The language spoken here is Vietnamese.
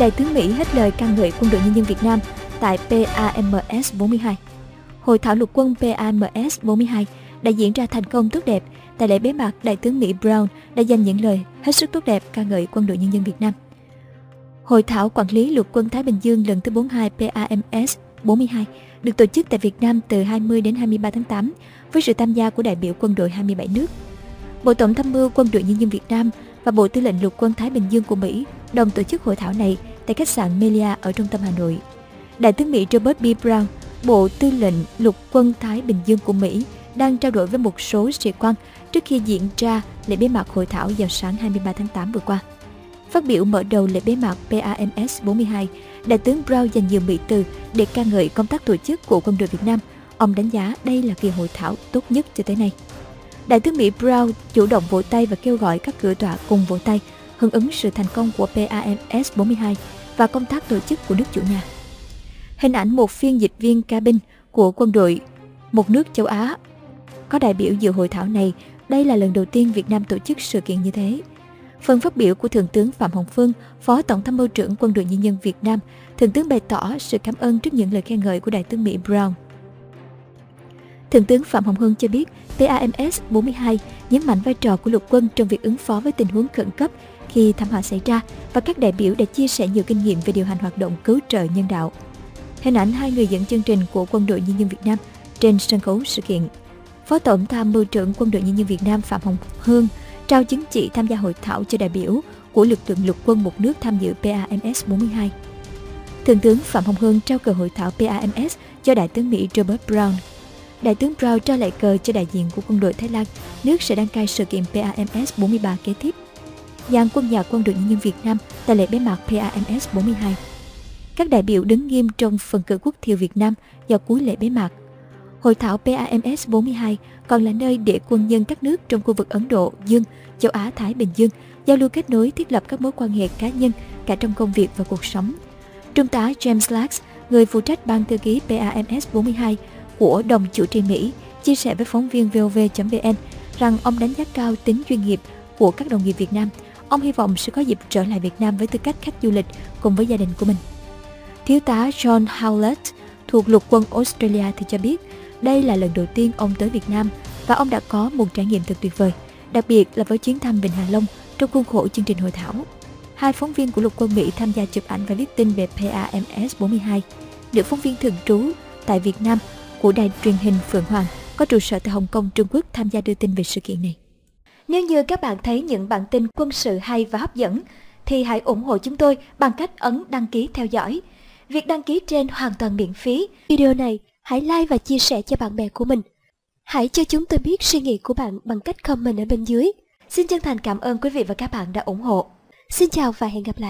Đại tướng Mỹ hết lời ca ngợi Quân đội Nhân dân Việt Nam tại PAMS-42. Hội thảo lục quân PAMS-42 đã diễn ra thành công tốt đẹp. Tại lễ bế mạc, Đại tướng Mỹ Brown đã dành những lời hết sức tốt đẹp ca ngợi Quân đội Nhân dân Việt Nam. Hội thảo quản lý lục quân Thái Bình Dương lần thứ 42 PAMS-42 được tổ chức tại Việt Nam từ 20 đến 23 tháng 8 với sự tham gia của đại biểu quân đội 27 nước. Bộ Tổng tham mưu Quân đội Nhân dân Việt Nam và Bộ Tư lệnh Lục quân Thái Bình Dương của Mỹ đồng tổ chức hội thảo này tại khách sạn Melia ở trung tâm Hà Nội. Đại tướng Mỹ Robert B. Brown, Bộ Tư lệnh Lục quân Thái Bình Dương của Mỹ, đang trao đổi với một số sĩ quan trước khi diễn ra lễ bế mạc hội thảo vào sáng 23 tháng 8 vừa qua. Phát biểu mở đầu lễ bế mạc PAMS-42, Đại tướng Brown dành nhiều mỹ từ để ca ngợi công tác tổ chức của quân đội Việt Nam. Ông đánh giá đây là kỳ hội thảo tốt nhất cho tới nay. Đại tướng Mỹ Brown chủ động vỗ tay và kêu gọi các cửa tọa cùng vỗ tay, hưởng ứng sự thành công của PAMS-42 và công tác tổ chức của nước chủ nhà. Hình ảnh một phiên dịch viên cabin của quân đội một nước châu Á có đại biểu dự hội thảo này, đây là lần đầu tiên Việt Nam tổ chức sự kiện như thế. Phần phát biểu của Thượng tướng Phạm Hồng Phương, Phó Tổng tham mưu trưởng Quân đội Nhân dân Việt Nam, Thượng tướng bày tỏ sự cảm ơn trước những lời khen ngợi của Đại tướng Mỹ Brown. Thượng tướng Phạm Hồng Phương cho biết, PAMS-42 nhấn mạnh vai trò của lục quân trong việc ứng phó với tình huống khẩn cấp khi thảm họa xảy ra và các đại biểu đã chia sẻ nhiều kinh nghiệm về điều hành hoạt động cứu trợ nhân đạo. Hình ảnh hai người dẫn chương trình của Quân đội Nhân dân Việt Nam trên sân khấu sự kiện. Phó Tổng tham mưu trưởng Quân đội Nhân dân Việt Nam Phạm Hồng Hương trao chứng chỉ tham gia hội thảo cho đại biểu của lực lượng lục quân một nước tham dự PAMS-42. Thượng tướng Phạm Hồng Hương trao cờ hội thảo PAMS cho Đại tướng Mỹ Robert Brown. Đại tướng Brown trao lại cờ cho đại diện của quân đội Thái Lan, nước sẽ đăng cai sự kiện PAMS-43 kế tiếp. Dàn quân nhạc Quân đội Nhân dân Việt Nam tại lễ bế mạc PAMS-42. Các đại biểu đứng nghiêm trong phần cờ quốc thiều Việt Nam vào cuối lễ bế mạc. Hội thảo PAMS-42 còn là nơi để quân nhân các nước trong khu vực Ấn Độ Dương, châu Á-Thái Bình Dương giao lưu kết nối, thiết lập các mối quan hệ cá nhân cả trong công việc và cuộc sống. Trung tá James Lax, người phụ trách ban thư ký PAMS-42 của đồng chủ trì Mỹ, chia sẻ với phóng viên VOV.vn rằng ông đánh giá cao tính chuyên nghiệp của các đồng nghiệp Việt Nam. Ông hy vọng sẽ có dịp trở lại Việt Nam với tư cách khách du lịch cùng với gia đình của mình. Thiếu tá John Howlett thuộc lục quân Australia thì cho biết, đây là lần đầu tiên ông tới Việt Nam và ông đã có một trải nghiệm thật tuyệt vời, đặc biệt là với chuyến thăm Vịnh Hạ Long trong khuôn khổ chương trình hội thảo. Hai phóng viên của lục quân Mỹ tham gia chụp ảnh và viết tin về PAMS-42. Nữ phóng viên thường trú tại Việt Nam của đài truyền hình Phượng Hoàng có trụ sở tại Hồng Kông, Trung Quốc tham gia đưa tin về sự kiện này. Nếu như các bạn thấy những bản tin quân sự hay và hấp dẫn, thì hãy ủng hộ chúng tôi bằng cách ấn đăng ký theo dõi. Việc đăng ký trên hoàn toàn miễn phí. Video này hãy like và chia sẻ cho bạn bè của mình. Hãy cho chúng tôi biết suy nghĩ của bạn bằng cách comment ở bên dưới. Xin chân thành cảm ơn quý vị và các bạn đã ủng hộ. Xin chào và hẹn gặp lại.